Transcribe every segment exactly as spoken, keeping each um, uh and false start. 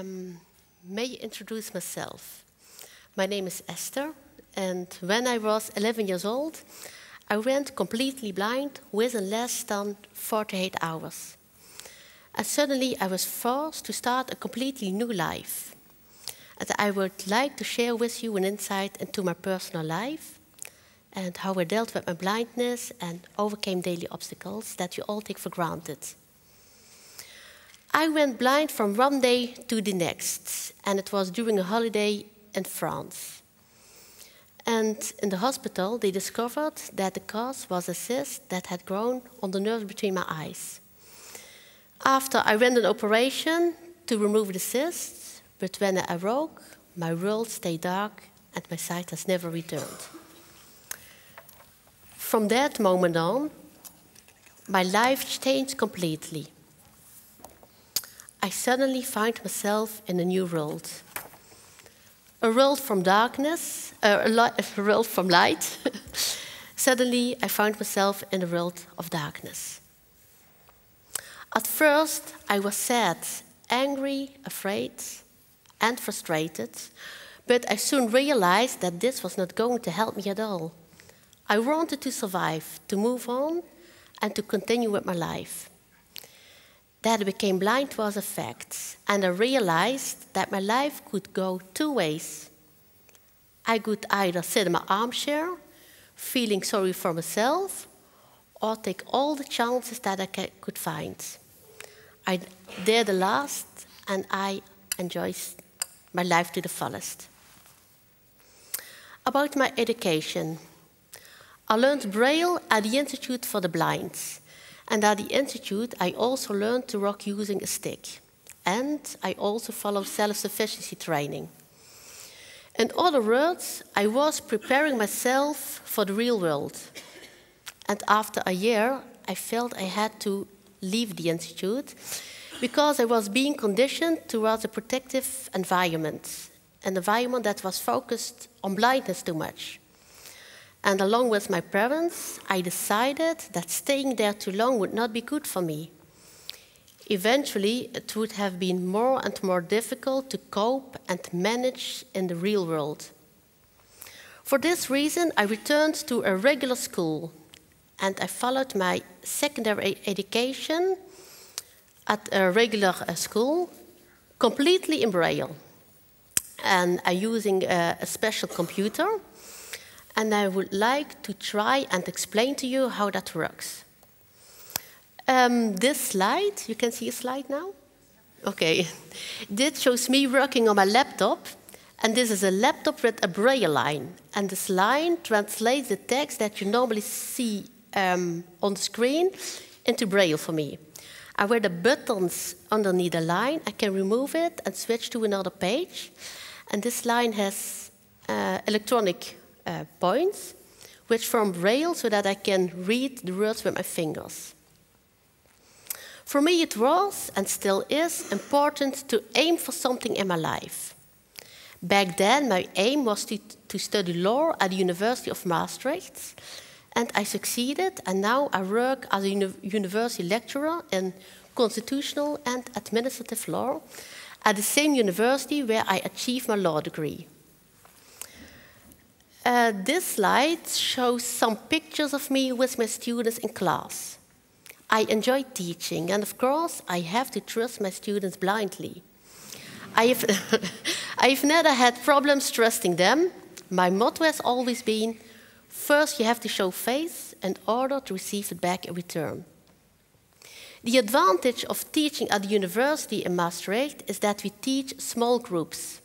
Um, may you introduce myself? My name is Esther, and when I was eleven years old, I went completely blind within less than forty-eight hours. And suddenly I was forced to start a completely new life. And I would like to share with you an insight into my personal life and how I dealt with my blindness and overcame daily obstacles that you all take for granted. I went blind from one day to the next, and it was during a holiday in France. And in the hospital, they discovered that the cause was a cyst that had grown on the nerve between my eyes. After I went an operation to remove the cyst, but when I awoke, my world stayed dark and my sight has never returned. From that moment on, my life changed completely. I suddenly find myself in a new world. A world from darkness, uh, a, a world from light. Suddenly, I found myself in a world of darkness. At first, I was sad, angry, afraid, and frustrated, but I soon realized that this was not going to help me at all. I wanted to survive, to move on, and to continue with my life. That I became blind was a fact, and I realized that my life could go two ways. I could either sit in my armchair, feeling sorry for myself, or take all the chances that I could find. I did the last, and I enjoyed my life to the fullest. About my education. I learned Braille at the Institute for the Blind. And at the Institute, I also learned to walk using a stick. And I also followed self-sufficiency training. In other words, I was preparing myself for the real world. And after a year, I felt I had to leave the Institute because I was being conditioned towards a protective environment, an environment that was focused on blindness too much. And along with my parents, I decided that staying there too long would not be good for me. Eventually, it would have been more and more difficult to cope and manage in the real world. For this reason, I returned to a regular school, and I followed my secondary education at a regular school, completely in Braille. And I'm using a, a special computer. And I would like to try and explain to you how that works. Um, this slide, you can see a slide now? Okay. This shows me working on my laptop. And this is a laptop with a Braille line. And this line translates the text that you normally see um, on the screen into Braille for me. And with the buttons underneath the line, I can remove it and switch to another page. And this line has uh, electronic Uh, points, which form Braille so that I can read the words with my fingers. For me, it was, and still is, important to aim for something in my life. Back then, my aim was to, to study law at the University of Maastricht, and I succeeded, and now I work as a uni- university lecturer in constitutional and administrative law at the same university where I achieved my law degree. Uh, this slide shows some pictures of me with my students in class. I enjoy teaching, and of course, I have to trust my students blindly. I have, I have never had problems trusting them. My motto has always been, first you have to show faith in order to receive it back in return. The advantage of teaching at the University in Maastricht is that we teach small groups.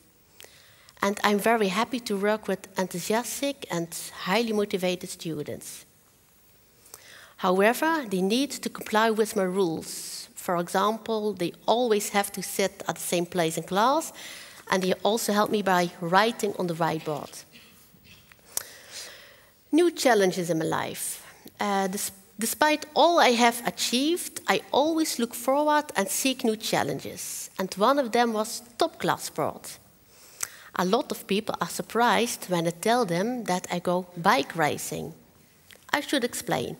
And I'm very happy to work with enthusiastic and highly motivated students. However, they need to comply with my rules. For example, they always have to sit at the same place in class, and they also help me by writing on the whiteboard. New challenges in my life. Uh, despite all I have achieved, I always look forward and seek new challenges. And one of them was top-class sport. A lot of people are surprised when I tell them that I go bike racing. I should explain.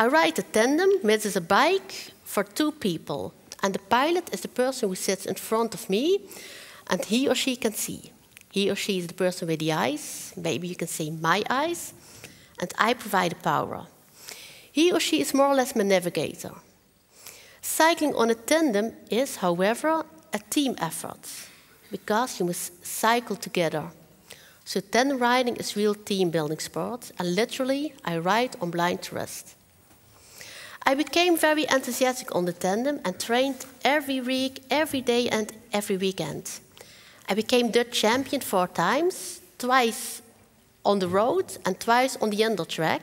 I ride a tandem, which is a bike for two people. And the pilot is the person who sits in front of me, and he or she can see. He or she is the person with the eyes. Maybe you can say my eyes. And I provide the power. He or she is more or less my navigator. Cycling on a tandem is, however, a team effort, because you must cycle together. So tandem riding is real team-building sport, and literally, I ride on blind trust. I became very enthusiastic on the tandem and trained every week, every day, and every weekend. I became Dutch champion four times, twice on the road and twice on the indoor track.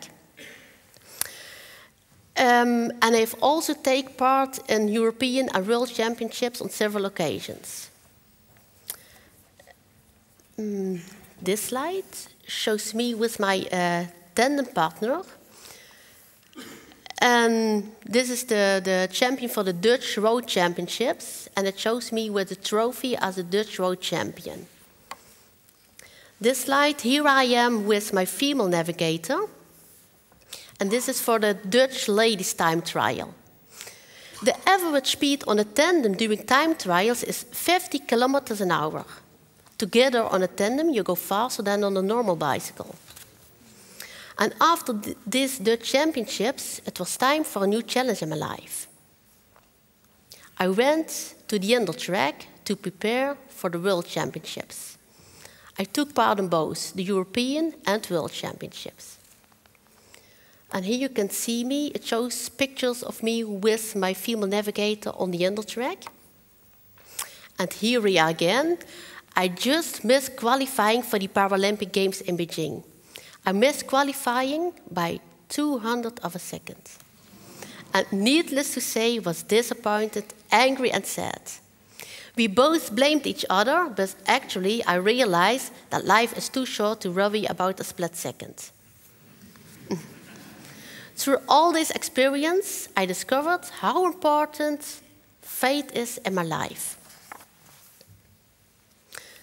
Um, and I've also taken part in European and World Championships on several occasions. Um, this slide shows me with my uh, tandem partner. And this is the, the champion for the Dutch Road Championships. And it shows me with the trophy as a Dutch Road Champion. This slide, here I am with my female navigator. And this is for the Dutch ladies' time trial. The average speed on a tandem during time trials is fifty kilometers an hour. Together on a tandem, you go faster than on a normal bicycle. And after th these Dutch championships, it was time for a new challenge in my life. I went to the indoor track to prepare for the World Championships. I took part in both the European and World Championships. And here you can see me. It shows pictures of me with my female navigator on the indoor track. And here we are again. I just missed qualifying for the Paralympic Games in Beijing. I missed qualifying by two hundredth of a second. And needless to say, was disappointed, angry and sad. We both blamed each other, but actually I realized that life is too short to worry about a split second. Through all this experience, I discovered how important faith is in my life.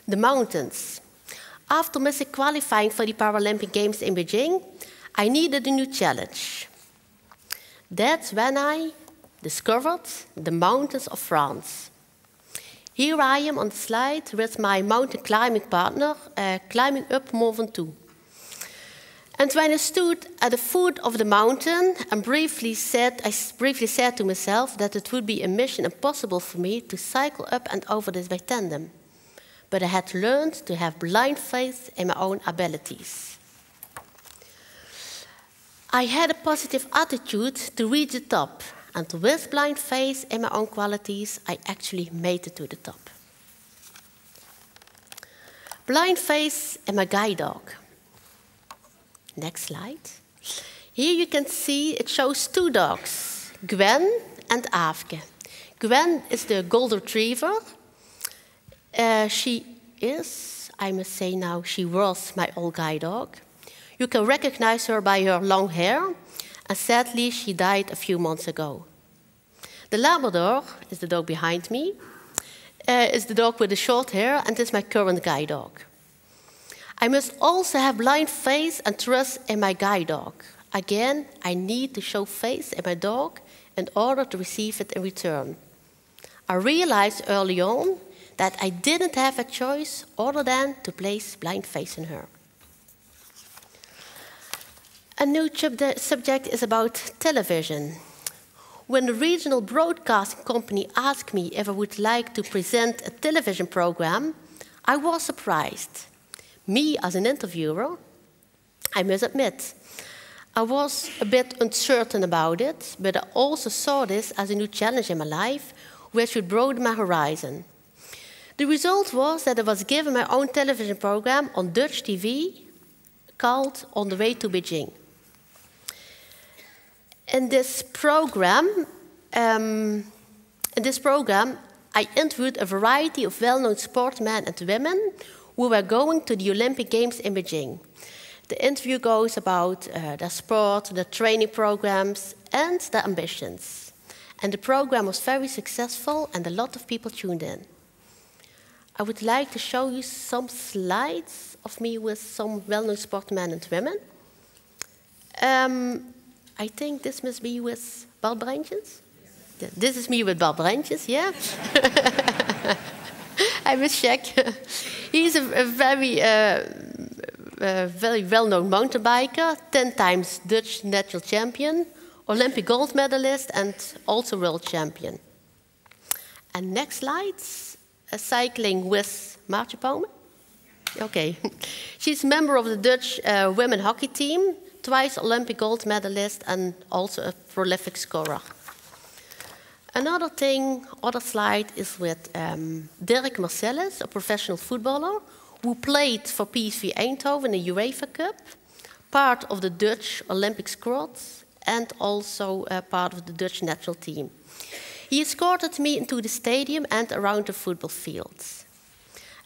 The mountains. After missing qualifying for the Paralympic Games in Beijing, I needed a new challenge. That's when I discovered the mountains of France. Here I am on the slide with my mountain climbing partner, uh, climbing up Mont Ventoux. And when I stood at the foot of the mountain and briefly said, I briefly said to myself that it would be a mission impossible for me to cycle up and over this by tandem. But I had learned to have blind faith in my own abilities. I had a positive attitude to reach the top, and with blind faith in my own qualities, I actually made it to the top. Blind faith in my guide dog. Next slide. Here you can see it shows two dogs, Gwen and Afke. Gwen is the golden retriever. Uh, she is, I must say now, she was my old guide dog. You can recognize her by her long hair, and sadly she died a few months ago. The Labrador is the dog behind me, uh, is the dog with the short hair, and is my current guide dog. I must also have blind faith and trust in my guide dog. Again, I need to show faith in my dog in order to receive it in return. I realized early on that I didn't have a choice other than to place blind faith in her. A new subject is about television. When the regional broadcasting company asked me if I would like to present a television program, I was surprised. Me, as an interviewer, I must admit, I was a bit uncertain about it, but I also saw this as a new challenge in my life, which would broaden my horizon. The result was that I was given my own television program on Dutch T V called On the Way to Beijing. In this program, um, in this program, I interviewed a variety of well-known sportsmen and women who were going to the Olympic Games in Beijing. The interview goes about uh, their sport, their training programs, and their ambitions. And the program was very successful, and a lot of people tuned in. I would like to show you some slides of me with some well-known sportmen and women. Um, I think this must be with Bart Bruintjes. Yes. This is me with Bart Bruintjes, yeah? I was Czech. He's a, a very, uh, a very well-known mountain biker, ten times Dutch national champion, Olympic gold medalist, and also world champion. And next slide, a cycling with Maartje Poumen. Okay. She's a member of the Dutch uh, women hockey team, twice Olympic gold medalist, and also a prolific scorer. Another thing, other slide, is with um, Dirk Marcelis, a professional footballer, who played for P S V Eindhoven in the UEFA Cup, part of the Dutch Olympic squad, and also uh, part of the Dutch national team. He escorted me into the stadium and around the football fields.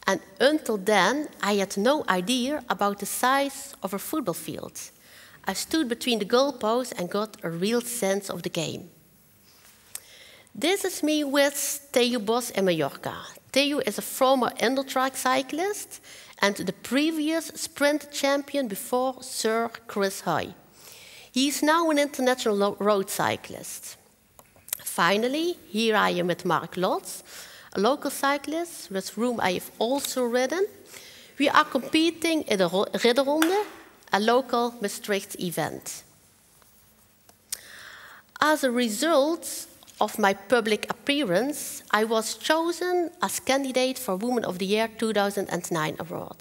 And until then, I had no idea about the size of a football field. I stood between the goalposts and got a real sense of the game. This is me with Teo Bos in Mallorca. Teo is a former endurance cyclist and the previous sprint champion before Sir Chris Hoy. He is now an international road cyclist. Finally, here I am with Mark Lotz, a local cyclist with whom I have also ridden. We are competing in the Ridderonde, a local Maastricht event. As a result of my public appearance, I was chosen as candidate for Woman of the Year two thousand nine award.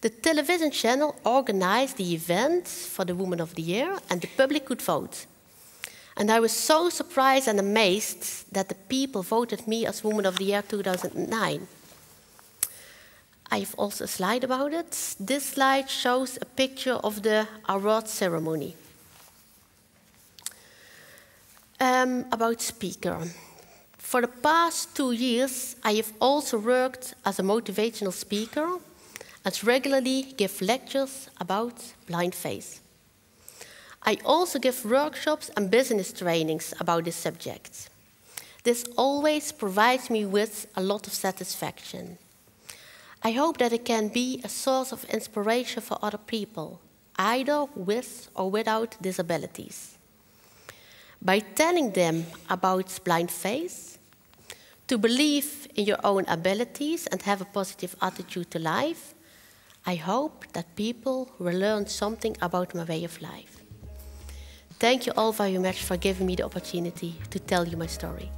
The television channel organized the event for the Woman of the Year and the public could vote. And I was so surprised and amazed that the people voted me as Woman of the Year two thousand nine. I have also a slide about it. This slide shows a picture of the award ceremony. Um, about speaker. For the past two years, I have also worked as a motivational speaker and regularly give lectures about blind faith. I also give workshops and business trainings about this subject. This always provides me with a lot of satisfaction. I hope that it can be a source of inspiration for other people, either with or without disabilities. By telling them about blind faith, to believe in your own abilities and have a positive attitude to life, I hope that people will learn something about my way of life. Thank you all very much for giving me the opportunity to tell you my story.